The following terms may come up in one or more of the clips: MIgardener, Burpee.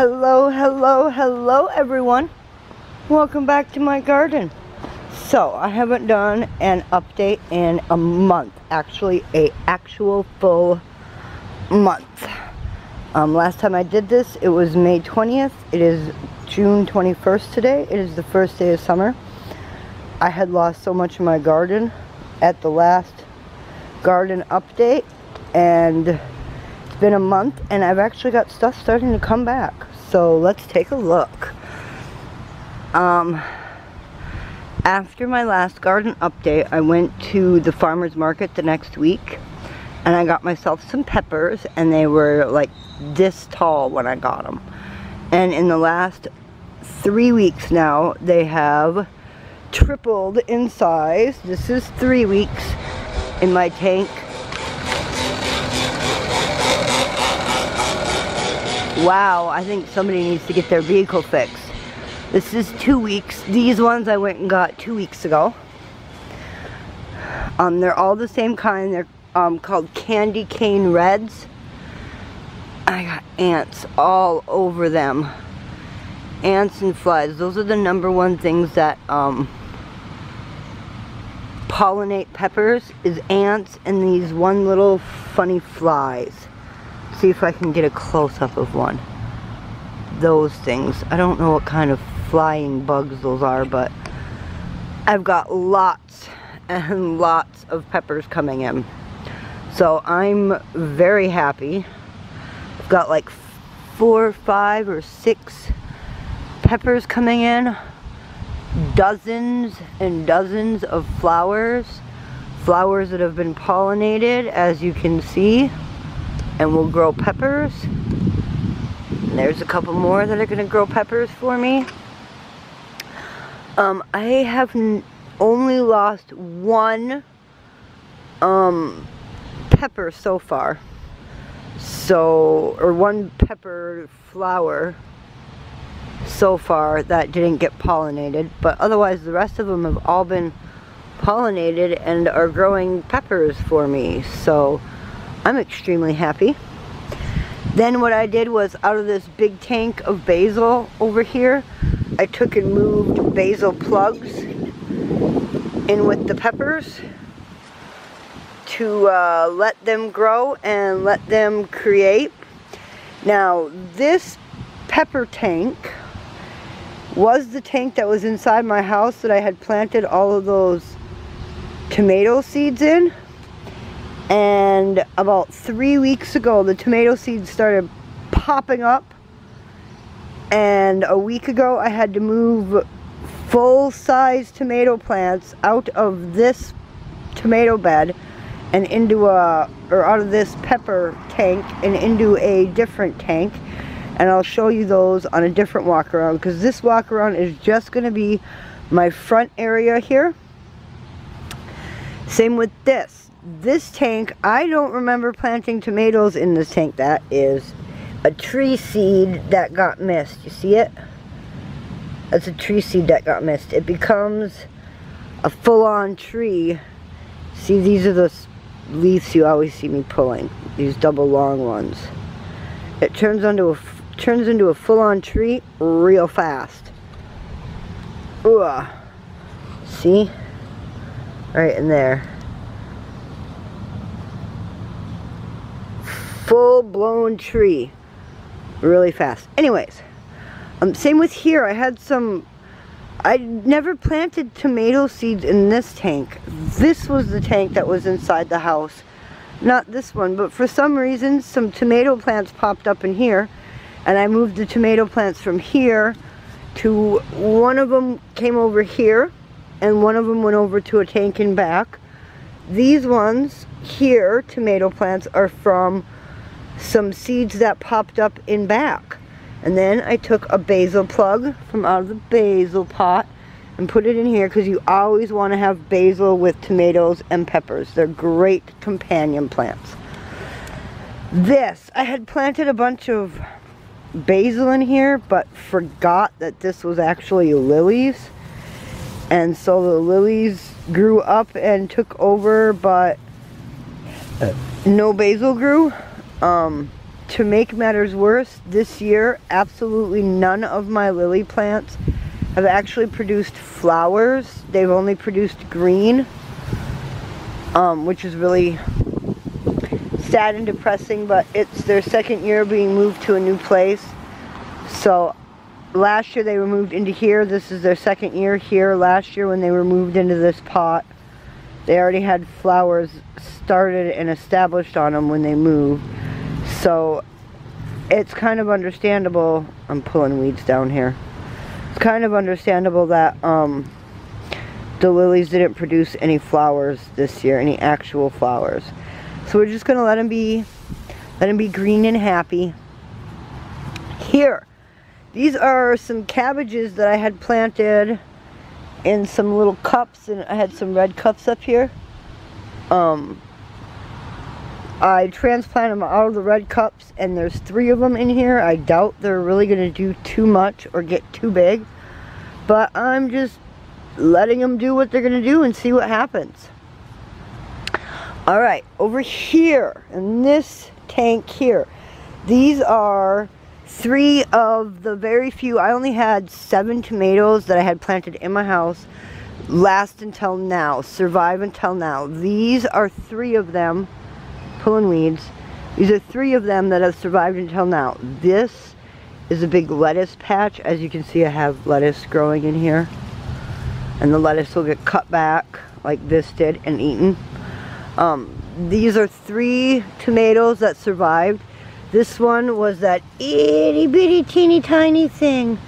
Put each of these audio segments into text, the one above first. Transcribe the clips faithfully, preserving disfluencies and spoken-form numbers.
Hello, hello, hello everyone. Welcome back to my garden. So I haven't done an update in a month. Actually, a actual full month. Um, last time I did this, it was May twentieth. It is June twenty-first today. It is the first day of summer. I had lost so much in my garden at the last garden update, and been a month, and I've actually got stuff starting to come back, so let's take a look. Um, after my last garden update, I went to the farmer's market the next week, and I got myself some peppers, and they were like this tall when I got them, and in the last three weeks now, they have tripled in size. This is three weeks in my tank. Wow, I think somebody needs to get their vehicle fixed. This is two weeks. These ones I went and got two weeks ago. Um, they're all the same kind. They're um, called candy cane reds. I got ants all over them. Ants and flies. Those are the number one things that um, pollinate peppers is ants and these one little funny flies. See if I can get a close-up of one. Those things. I don't know what kind of flying bugs those are, but I've got lots and lots of peppers coming in. So I'm very happy. I've got like four, five, or six peppers coming in. Dozens and dozens of flowers. Flowers that have been pollinated, as you can see. And we'll grow peppers. And there's a couple more that are going to grow peppers for me. Um, I have n only lost one um, pepper so far. So, or one pepper flower so far that didn't get pollinated. But otherwise, the rest of them have all been pollinated and are growing peppers for me. So I'm extremely happy. Then what I did was, out of this big tank of basil over here, I took and moved basil plugs in with the peppers to uh, let them grow and let them create. Now this pepper tank was the tank that was inside my house that I had planted all of those tomato seeds in. And about three weeks ago, the tomato seeds started popping up. And a week ago, I had to move full-size tomato plants out of this tomato bed and into a, or out of this pepper tank and into a different tank. And I'll show you those on a different walk around, because this walk around is just going to be my front area here. Same with this. This tank, I don't remember planting tomatoes in this tank. That is a tree seed that got missed. You see it? That's a tree seed that got missed. It becomes a full-on tree. See, these are the leaves you always see me pulling. These double long ones. It turns into a, turns into a full-on tree real fast. Ugh. See? Right in there. Full-blown tree really fast. Anyways, um, same with here. I had some, I never planted tomato seeds in this tank. This was the tank that was inside the house, not this one, but for some reason some tomato plants popped up in here, and I moved the tomato plants from here to, one of them came over here and one of them went over to a tank in back. These ones here, tomato plants, are from some seeds that popped up in back. And then I took a basil plug from out of the basil pot and put it in here, because you always want to have basil with tomatoes and peppers. They're great companion plants. This, I had planted a bunch of basil in here, but forgot that this was actually lilies. And so the lilies grew up and took over, but no basil grew. Um, To make matters worse, this year, absolutely none of my lily plants have actually produced flowers. They've only produced green, um, which is really sad and depressing, but it's their second year being moved to a new place. So last year they were moved into here. This is their second year here. Last year when they were moved into this pot, they already had flowers started and established on them when they moved. So it's kind of understandable. I'm pulling weeds down here. It's kind of understandable that um, the lilies didn't produce any flowers this year, any actual flowers. So we're just gonna let them be, let them be green and happy. Here, these are some cabbages that I had planted in some little cups, and I had some red cups up here. Um, I transplanted them out of the red cups, and there's three of them in here. I doubt they're really gonna do too much or get too big, but I'm just letting them do what they're gonna do and see what happens. All right, over here in this tank here, these are three of the very few. I only had seven tomatoes that I had planted in my house last until now, survive until now. These are three of them, pulling weeds. These are three of them that have survived until now. This is a big lettuce patch. As you can see, I have lettuce growing in here, and the lettuce will get cut back like this did and eaten. Um, these are three tomatoes that survived. This one was that itty bitty teeny tiny thing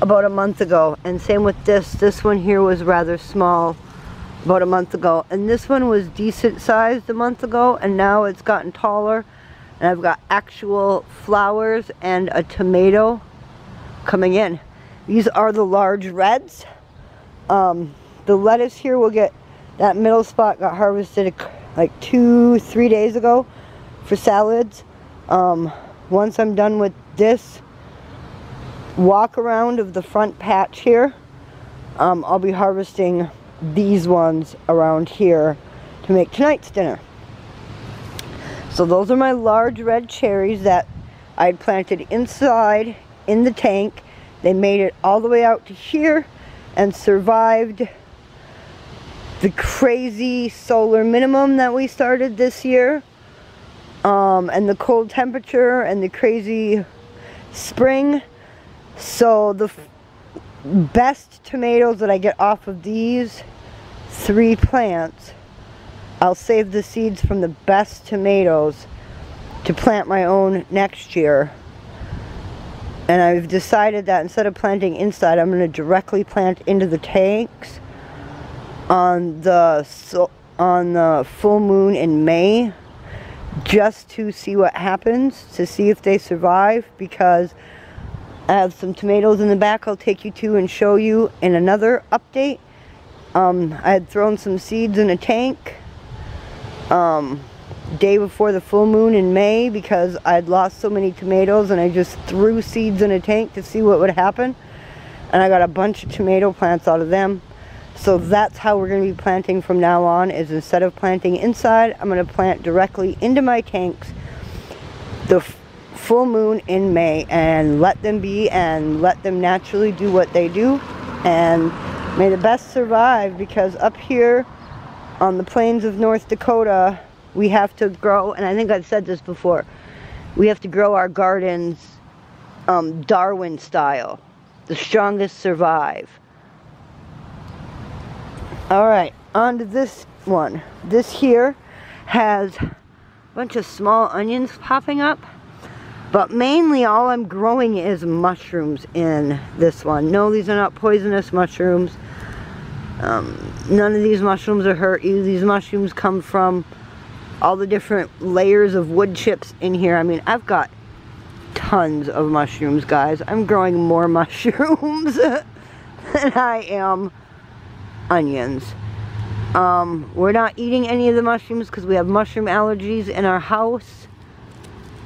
about a month ago. And same with this. This one here was rather small about a month ago. And this one was decent sized a month ago. And now it's gotten taller. And I've got actual flowers and a tomato coming in. These are the large reds. Um, the lettuce here will get, that middle spot got harvested like two, three days ago for salads. Um, once I'm done with this walk around of the front patch here, um, I'll be harvesting these ones around here to make tonight's dinner. So those are my large red cherries that I had planted inside in the tank. They made it all the way out to here and survived the crazy solar minimum that we started this year, um, and the cold temperature and the crazy spring. So the f best tomatoes that I get off of these three plants, I'll save the seeds from the best tomatoes to plant my own next year. And I've decided that instead of planting inside, I'm going to directly plant into the tanks on the on the full moon in May, just to see what happens, to see if they survive, because I have some tomatoes in the back I'll take you to and show you in another update. Um, I had thrown some seeds in a tank um, day before the full moon in May because I'd lost so many tomatoes, and I just threw seeds in a tank to see what would happen. And I got a bunch of tomato plants out of them. So that's how we're going to be planting from now on, is instead of planting inside, I'm going to plant directly into my tanks the f full moon in May, and let them be and let them naturally do what they do, and may the best survive, because up here on the plains of North Dakota, we have to grow, and I think I've said this before, we have to grow our gardens um, Darwin style. The strongest survive. Alright, on to this one. This here has a bunch of small onions popping up, but mainly all I'm growing is mushrooms in this one. No, these are not poisonous mushrooms. Um, none of these mushrooms are hurt you. These mushrooms come from all the different layers of wood chips in here. I mean, I've got tons of mushrooms, guys. I'm growing more mushrooms than I am onions. Um, we're not eating any of the mushrooms because we have mushroom allergies in our house.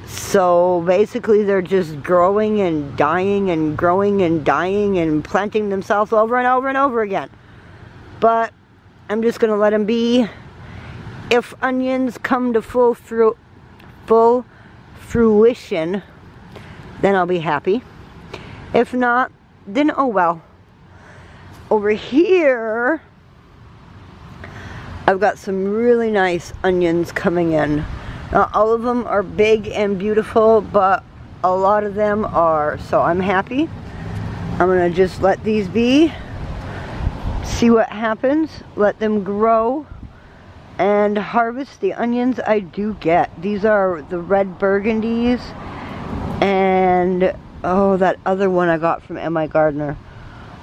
So basically they're just growing and dying and growing and dying and planting themselves over and over and over again. But I'm just going to let them be. If onions come to full, fruit, full fruition, then I'll be happy. If not, then oh well. Over here, I've got some really nice onions coming in. Now, all of them are big and beautiful, but a lot of them are, so I'm happy. I'm gonna just let these be, see what happens, let them grow, and harvest the onions I do get. These are the red burgundies, and oh, that other one I got from MIgardener.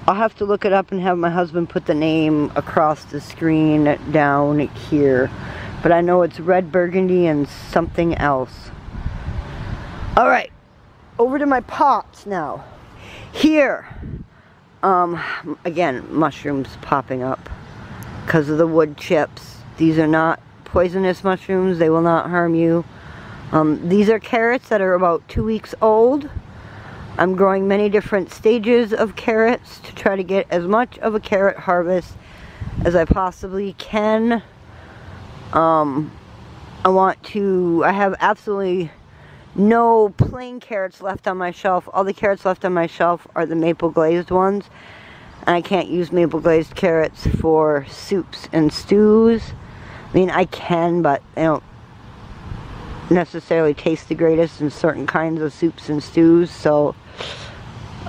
I'll have to look it up and have my husband put the name across the screen down here, but I know it's red burgundy and something else. All right, over to my pots now. Here, um, again, mushrooms popping up because of the wood chips. These are not poisonous mushrooms. They will not harm you. Um, these are carrots that are about two weeks old. I'm growing many different stages of carrots to try to get as much of a carrot harvest as I possibly can. Um, I want to, I have absolutely no plain carrots left on my shelf. All the carrots left on my shelf are the maple glazed ones. And I can't use maple glazed carrots for soups and stews. I mean, I can, but they don't necessarily taste the greatest in certain kinds of soups and stews, so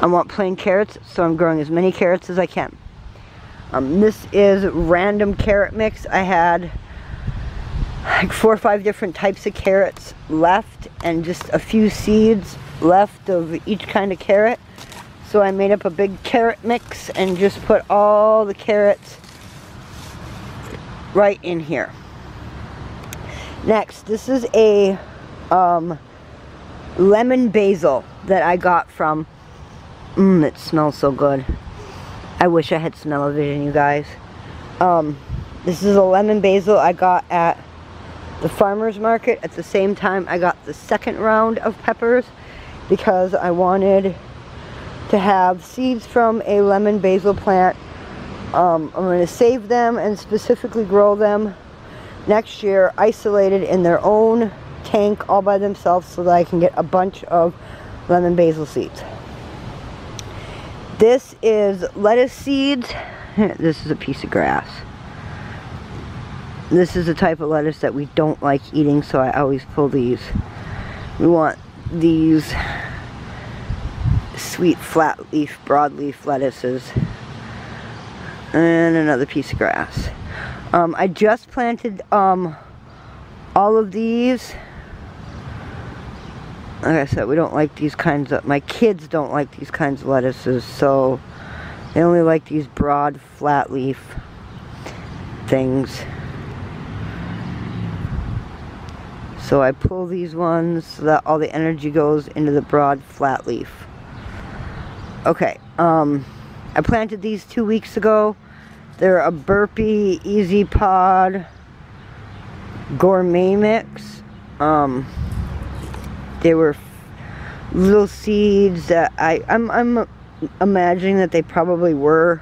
I want plain carrots, so I'm growing as many carrots as I can. Um, this is random carrot mix. I had like four or five different types of carrots left and just a few seeds left of each kind of carrot. So I made up a big carrot mix and just put all the carrots right in here. Next, this is a um, lemon basil that I got from, mmm, it smells so good. I wish I had smell-o-vision, you guys. Um, this is a lemon basil I got at the farmer's market at the same time I got the second round of peppers because I wanted to have seeds from a lemon basil plant. Um, I'm going to save them and specifically grow them next year isolated in their own tank all by themselves so that I can get a bunch of lemon basil seeds. This is lettuce seeds. This is a piece of grass. This is a type of lettuce that we don't like eating, so I always pull these. We want these sweet flat leaf, broadleaf lettuces, and another piece of grass. Um, I just planted um, all of these. Like I said, we don't like these kinds of, my kids don't like these kinds of lettuces, so they only like these broad, flat leaf things. So I pull these ones so that all the energy goes into the broad, flat leaf. Okay, um, I planted these two weeks ago. They're a Burpee Easy Pod Gourmet Mix. Um, they were little seeds that I, I'm, I'm imagining that they probably were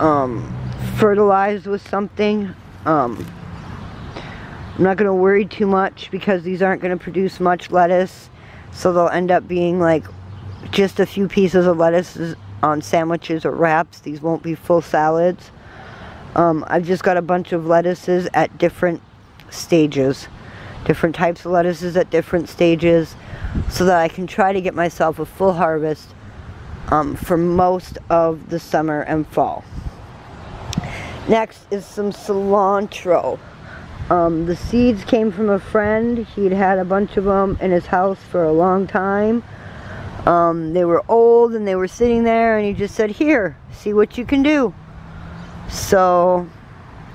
um, fertilized with something. Um, I'm not going to worry too much because these aren't going to produce much lettuce. So they'll end up being like just a few pieces of lettuce on sandwiches or wraps. These won't be full salads. Um, I've just got a bunch of lettuces at different stages. Different types of lettuces at different stages. So that I can try to get myself a full harvest um, for most of the summer and fall. Next is some cilantro. Um, the seeds came from a friend. He'd had a bunch of them in his house for a long time. Um, they were old and they were sitting there and he just said, here, see what you can do. So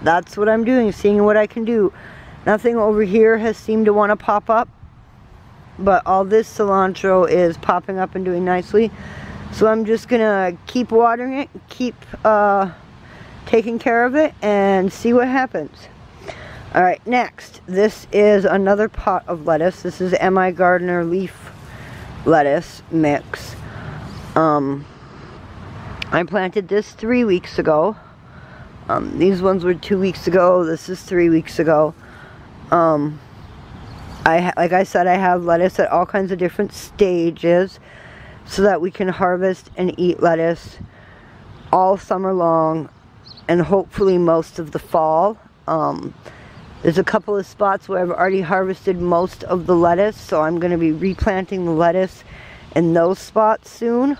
that's what I'm doing, seeing what I can do. Nothing over here has seemed to want to pop up, but all this cilantro is popping up and doing nicely. So I'm just gonna keep watering it, keep uh, taking care of it and see what happens. All right, next, this is another pot of lettuce. This is MIgardener leaf lettuce mix. um, I planted this three weeks ago. Um, these ones were two weeks ago. This is three weeks ago. Um, I ha like I said, I have lettuce at all kinds of different stages so that we can harvest and eat lettuce all summer long and hopefully most of the fall. Um, there's a couple of spots where I've already harvested most of the lettuce, so I'm going to be replanting the lettuce in those spots soon.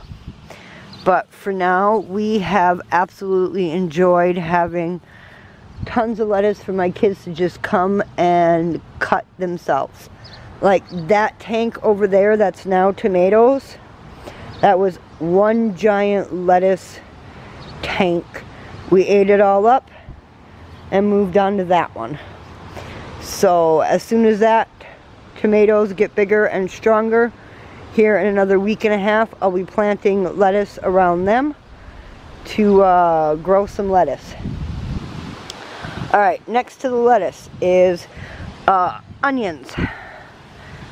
But for now, we have absolutely enjoyed having tons of lettuce for my kids to just come and cut themselves. Like that tank over there that's now tomatoes, that was one giant lettuce tank. We ate it all up and moved on to that one. So as soon as that tomatoes get bigger and stronger, here in another week and a half, I'll be planting lettuce around them to uh, grow some lettuce. Alright, next to the lettuce is uh, onions.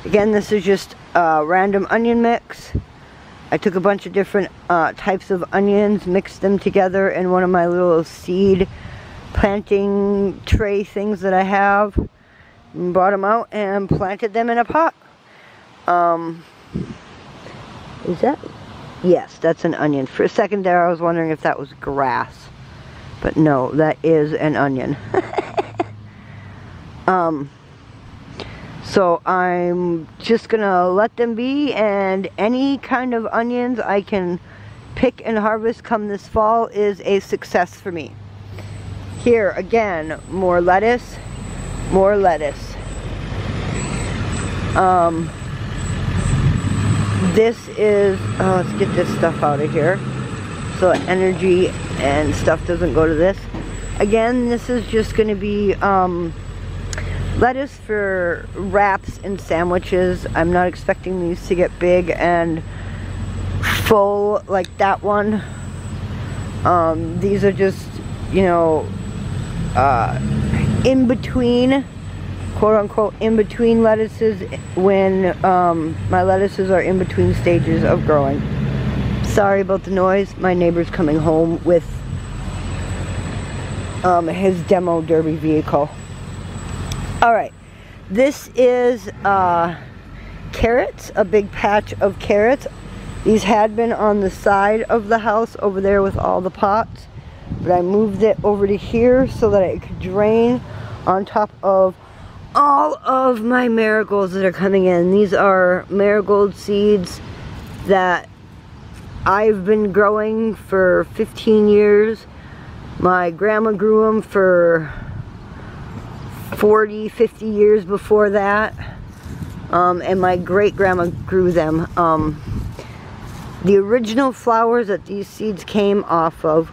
Again, this is just a random onion mix. I took a bunch of different uh, types of onions, mixed them together in one of my little seed planting tray things that I have, and brought them out and planted them in a pot. Um... Is that? Yes, that's an onion. For a second there, I was wondering if that was grass. But no, that is an onion. um, so I'm just going to let them be. And any kind of onions I can pick and harvest come this fall is a success for me. Here, again, more lettuce. More lettuce. Um... This is, oh, let's get this stuff out of here so energy and stuff doesn't go to this. Again, this is just going to be um, lettuce for wraps and sandwiches. I'm not expecting these to get big and full like that one. Um, these are just, you know, uh, in between, quote-unquote, in between lettuces when um, my lettuces are in between stages of growing. Sorry about the noise. My neighbor's coming home with um, his demo derby vehicle. Alright, this is uh, carrots, a big patch of carrots. These had been on the side of the house over there with all the pots, but I moved it over to here so that it could drain on top of all of my marigolds that are coming in. These are marigold seeds that I've been growing for fifteen years. My grandma grew them for forty, fifty years before that. Um, and my great-grandma grew them. Um, the original flowers that these seeds came off of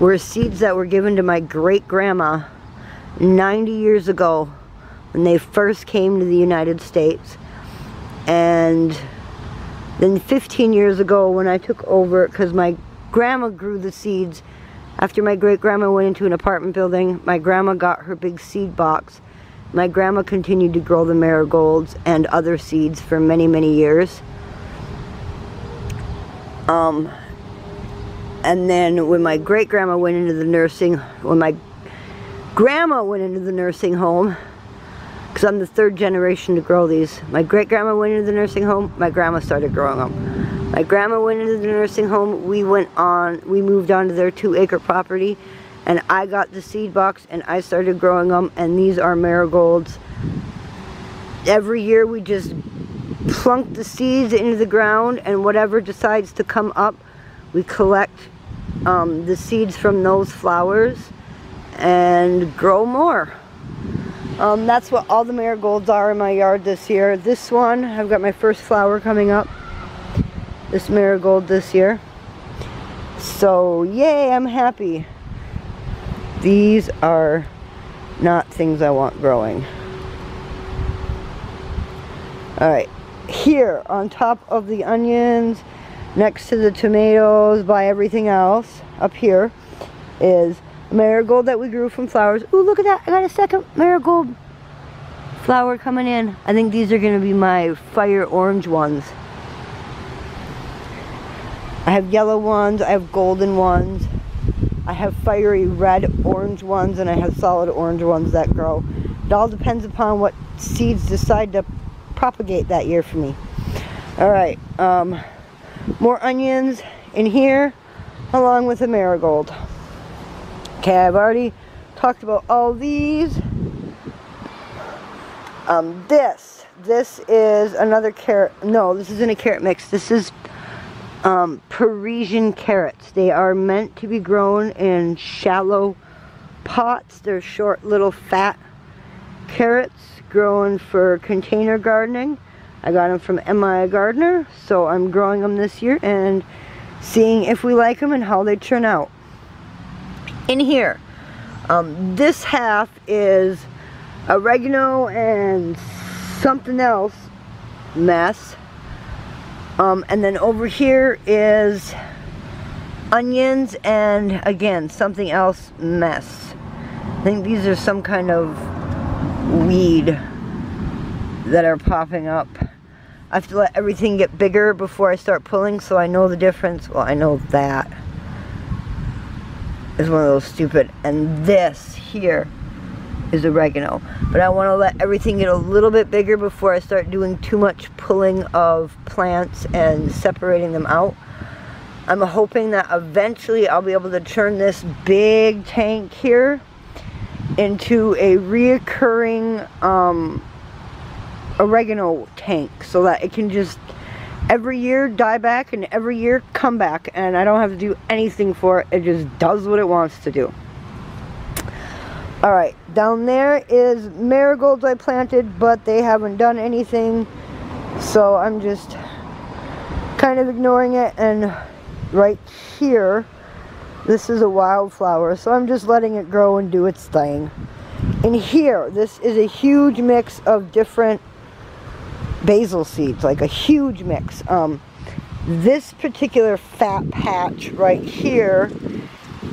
were seeds that were given to my great-grandma ninety years ago, when they first came to the United States. And then fifteen years ago when I took over, because my grandma grew the seeds after my great-grandma went into an apartment building, my grandma got her big seed box. My grandma continued to grow the marigolds and other seeds for many, many years. Um, and then when my great-grandma went into the nursing, when my grandma went into the nursing home, because I'm the third generation to grow these. My great-grandma went into the nursing home. My grandma started growing them. My grandma went into the nursing home. We went on, we moved on to their two-acre property. And I got the seed box and I started growing them. And these are marigolds. Every year we just plunk the seeds into the ground. And whatever decides to come up, we collect um, the seeds from those flowers and grow more. Um, that's what all the marigolds are in my yard this year. This one, I've got my first flower coming up. This marigold this year. So, yay, I'm happy. These are not things I want growing. Alright, here on top of the onions, next to the tomatoes, by everything else, up here, is marigold that we grew from flowers. Ooh, look at that. I got a second marigold flower coming in. I think these are going to be my fire orange ones. I have yellow ones. I have golden ones. I have fiery red orange ones. And I have solid orange ones that grow. It all depends upon what seeds decide to propagate that year for me. Alright, um, more onions in here along with a marigold. Okay, I've already talked about all these. Um, this. This is another carrot. No, this isn't a carrot mix. This is um, Parisian carrots. They are meant to be grown in shallow pots. They're short little fat carrots grown for container gardening. I got them from MIgardener, so I'm growing them this year and seeing if we like them and how they turn out. In here, um, this half is oregano and something else mess, um, and then over here is onions and again something else mess. I think these are some kind of weed that are popping up. I have to let everything get bigger before I start pulling, so I know the difference. Well, I know that is one of those stupid, and this here is oregano, but I want to let everything get a little bit bigger before I start doing too much pulling of plants and separating them out. I'm hoping that eventually I'll be able to turn this big tank here into a reoccurring um, oregano tank, so that it can just every year die back and every year come back, and I don't have to do anything for it. It just does what it wants to do. Alright, down there is marigolds I planted, but they haven't done anything, so I'm just kind of ignoring it. And right here, this is a wildflower, so I'm just letting it grow and do its thing. In here, this is a huge mix of different basil seeds, like a huge mix. Um, this particular fat patch right here,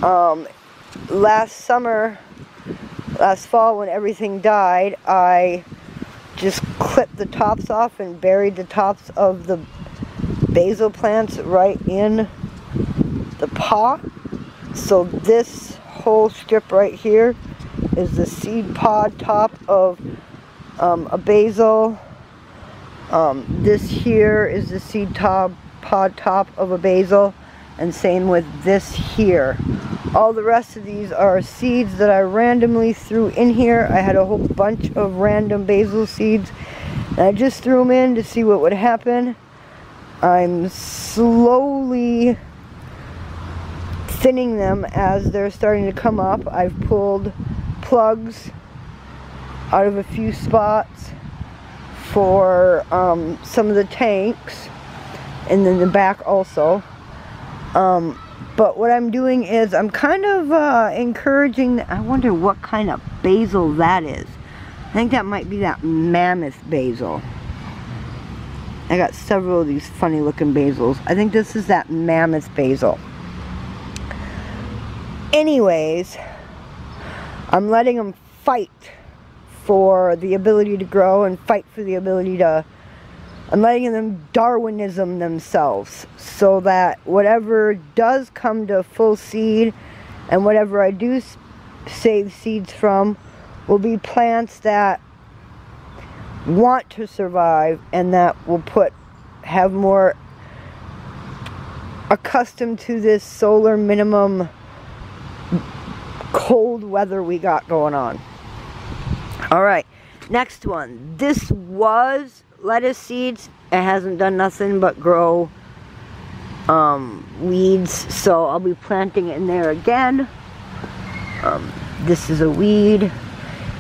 um, last summer... Last fall, when everything died, I just clipped the tops off and buried the tops of the basil plants right in the pot. So this whole strip right here is the seed pod top of um, a basil. Um, this here is the seed top, pod top of a basil, and same with this here. All the rest of these are seeds that I randomly threw in here. I had a whole bunch of random basil seeds, and I just threw them in to see what would happen. I'm slowly thinning them as they're starting to come up. I've pulled plugs out of a few spots for um, some of the tanks, and then the back also. Um, But what I'm doing is I'm kind of uh, encouraging, I wonder what kind of basil that is. I think that might be that mammoth basil. I got several of these funny looking basils. I think this is that mammoth basil. Anyways, I'm letting them fight for the ability to grow and fight for the ability to... I'm letting them Darwinism themselves, so that whatever does come to full seed and whatever I do save seeds from will be plants that want to survive and that will put have more accustomed to this solar minimum cold weather we got going on. All right, next one. This was lettuce seeds. It hasn't done nothing but grow um, weeds, so I'll be planting it in there again. Um, this is a weed.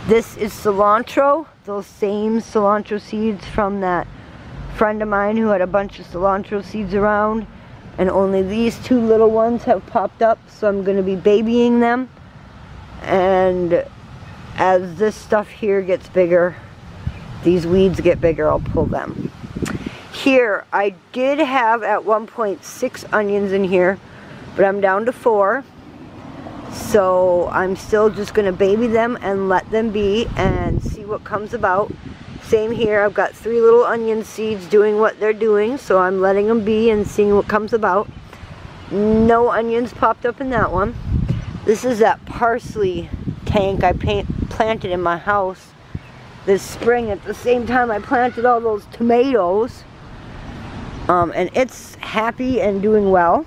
This is cilantro, those same cilantro seeds from that friend of mine who had a bunch of cilantro seeds around, and only these two little ones have popped up, so I'm going to be babying them, and as this stuff here gets bigger, these weeds get bigger, I'll pull them. Here, I did have at one point six onions in here, but I'm down to four. So I'm still just gonna baby them and let them be and see what comes about. Same here, I've got three little onion seeds doing what they're doing, so I'm letting them be and seeing what comes about. No onions popped up in that one. This is that parsley tank I planted in my house this spring at the same time I planted all those tomatoes. Um, and it's happy and doing well.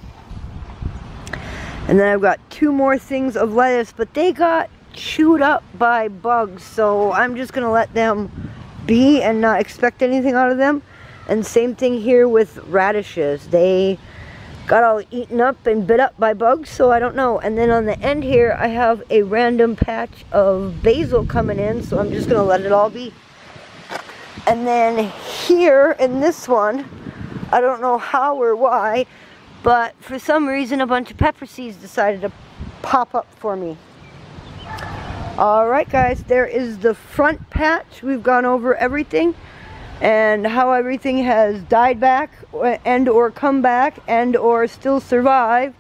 And then I've got two more things of lettuce, but they got chewed up by bugs, so I'm just gonna let them be and not expect anything out of them. And same thing here with radishes. They got all eaten up and bit up by bugs, so I don't know. And then on the end here I have a random patch of basil coming in, so I'm just gonna let it all be. And then here in this one, I don't know how or why, but for some reason a bunch of pepper seeds decided to pop up for me. Alright guys, there is the front patch. We've gone over everything and how everything has died back and or come back and or still survived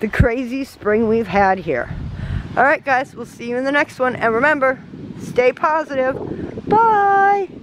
the crazy spring we've had here. Alright guys, we'll see you in the next one, and remember, stay positive. Bye!